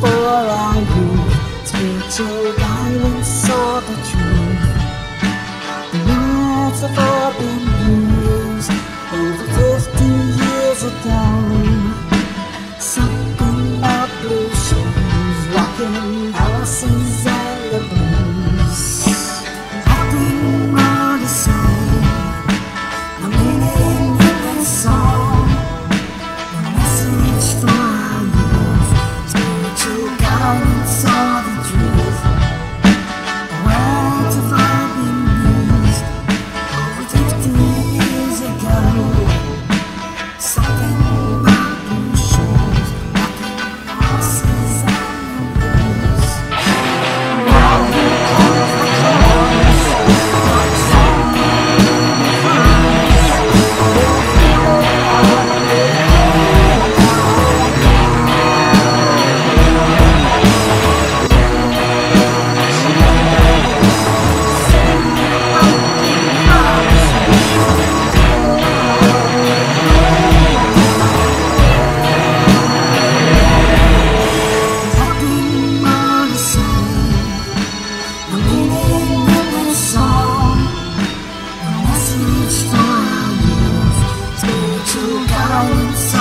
for our youth, spiritual guidance or the truth. The words have all been used over 50 years ago. Something about blue shoes, rocking houses and the blues. Nothing more to say, the meaning of this song, the message for our youth, spiritual guidance or the truth. The words have all been used over 50 years ago. Something about blue shoes, rocking horses and blues. Spiritual guidance.